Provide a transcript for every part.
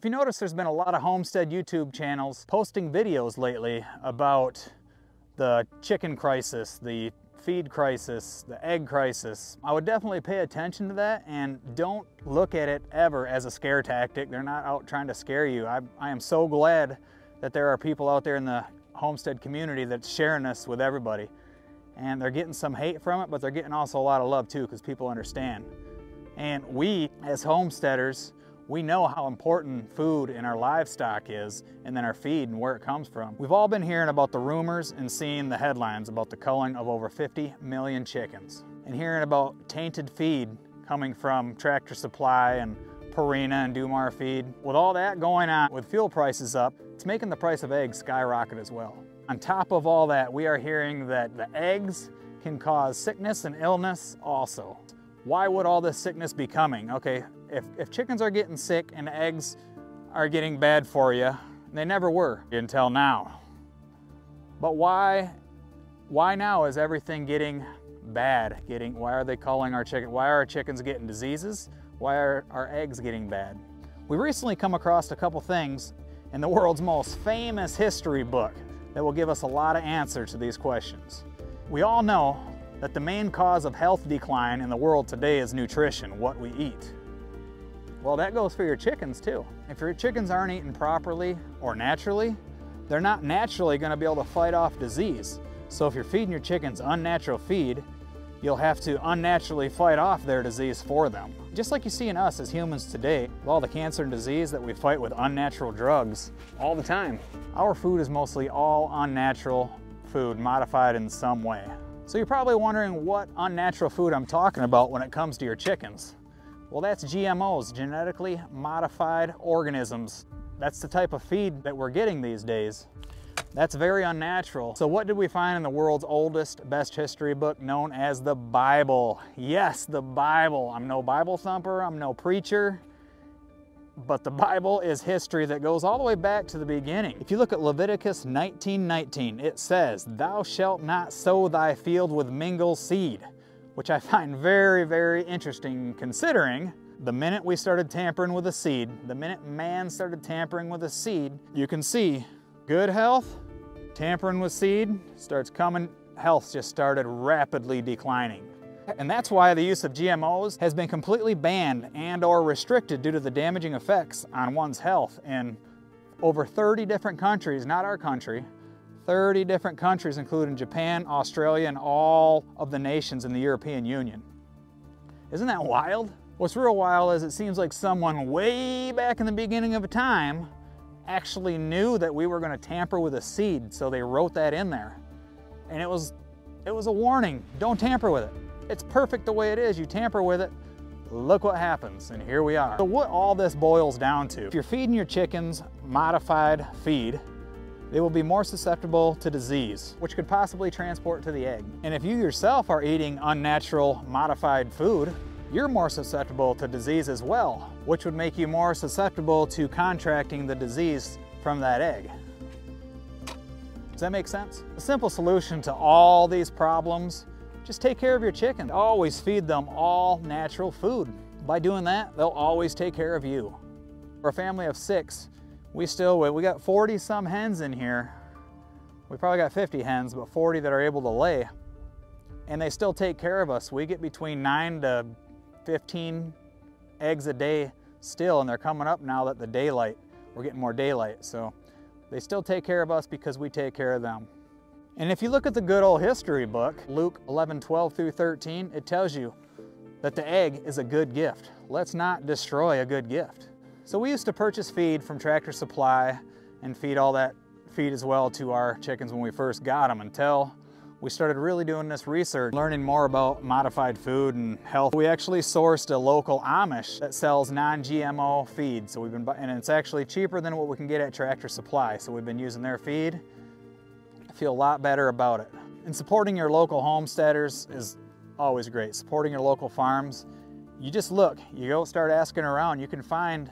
If you notice, there's been a lot of homestead YouTube channels posting videos lately about the chicken crisis, the feed crisis, the egg crisis. I would definitely pay attention to that and don't look at it ever as a scare tactic. They're not out trying to scare you. I am so glad that there are people out there in the homestead community that's sharing this with everybody. And they're getting some hate from it, but they're getting also a lot of love too because people understand. And we as homesteaders, we know how important food and our livestock is, and then our feed and where it comes from. We've all been hearing about the rumors and seeing the headlines about the culling of over 50 million chickens, and hearing about tainted feed coming from Tractor Supply and Purina and Dumar feed. With all that going on, with fuel prices up, it's making the price of eggs skyrocket as well. On top of all that, we are hearing that the eggs can cause sickness and illness also. Why would all this sickness be coming? Okay, if chickens are getting sick and eggs are getting bad for you, they never were until now. But why now is everything getting bad? Why are they culling our chicken? Why are our chickens getting diseases? Why are our eggs getting bad? We recently come across a couple things in the world's most famous history book that will give us a lot of answers to these questions. We all know that the main cause of health decline in the world today is nutrition, what we eat. Well, that goes for your chickens too. If your chickens aren't eaten properly or naturally, they're not naturally gonna be able to fight off disease. So if you're feeding your chickens unnatural feed, you'll have to unnaturally fight off their disease for them. Just like you see in us as humans today, with all the cancer and disease that we fight with unnatural drugs all the time. Our food is mostly all unnatural food, modified in some way. So you're probably wondering what unnatural food I'm talking about when it comes to your chickens. Well, that's GMOs, genetically modified organisms. That's the type of feed that we're getting these days. That's very unnatural. So what did we find in the world's oldest, best history book known as the Bible? Yes, the Bible. I'm no Bible thumper, I'm no preacher, but the Bible is history that goes all the way back to the beginning. If you look at Leviticus 19:19, it says, "Thou shalt not sow thy field with mingled seed," which I find very, very interesting considering the minute we started tampering with the seed, the minute man started tampering with the seed, you can see good health, tampering with seed starts coming, health just started rapidly declining. And that's why the use of GMOs has been completely banned and or restricted due to the damaging effects on one's health in over 30 different countries, not our country, 30 different countries including Japan, Australia, and all of the nations in the European Union. Isn't that wild? What's real wild is it seems like someone way back in the beginning of time actually knew that we were going to tamper with a seed, so they wrote that in there. And it was a warning, don't tamper with it. It's perfect the way it is. You tamper with it, look what happens, and here we are. So what all this boils down to, if you're feeding your chickens modified feed, they will be more susceptible to disease, which could possibly transport to the egg. And if you yourself are eating unnatural modified food, you're more susceptible to disease as well, which would make you more susceptible to contracting the disease from that egg. Does that make sense? The simple solution to all these problems, just take care of your chicken. Always feed them all natural food. By doing that, they'll always take care of you. For a family of six, we got 40 some hens in here. We probably got 50 hens, but 40 that are able to lay. And they still take care of us. We get between 9 to 15 eggs a day still, and they're coming up now that we're getting more daylight. So they still take care of us because we take care of them. And if you look at the good old history book, Luke 11:12-13, it tells you that the egg is a good gift. Let's not destroy a good gift. So we used to purchase feed from Tractor Supply and feed all that feed as well to our chickens when we first got them, until we started really doing this research, learning more about modified food and health. We actually sourced a local Amish that sells non-GMO feed. So we've been, and it's actually cheaper than what we can get at Tractor Supply. So we've been using their feed. I feel a lot better about it. And supporting your local homesteaders is always great. Supporting your local farms. You just look, you go start asking around, you can find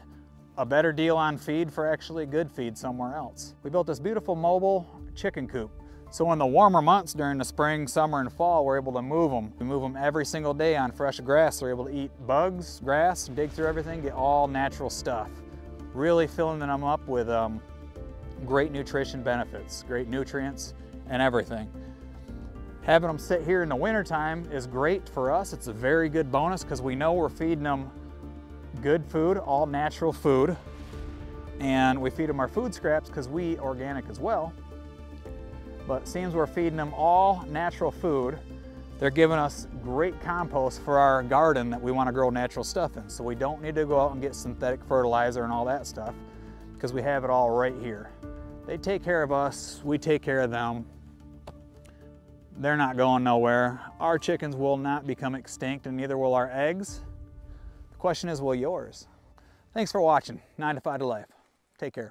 a better deal on feed for actually good feed somewhere else. We built this beautiful mobile chicken coop. So in the warmer months during the spring, summer, and fall, we're able to move them. We move them every single day on fresh grass. They're able to eat bugs, grass, dig through everything, get all natural stuff. Really filling them up with great nutrition benefits, great nutrients and everything. Having them sit here in the wintertime is great for us. It's a very good bonus because we know we're feeding them good food, all natural food. And we feed them our food scraps because we eat organic as well. But it seems we're feeding them all natural food. They're giving us great compost for our garden that we want to grow natural stuff in. So we don't need to go out and get synthetic fertilizer and all that stuff because we have it all right here. They take care of us, we take care of them. They're not going nowhere. Our chickens will not become extinct and neither will our eggs. The question is, will yours? Thanks for watching 9 to 5 to Life. Take care.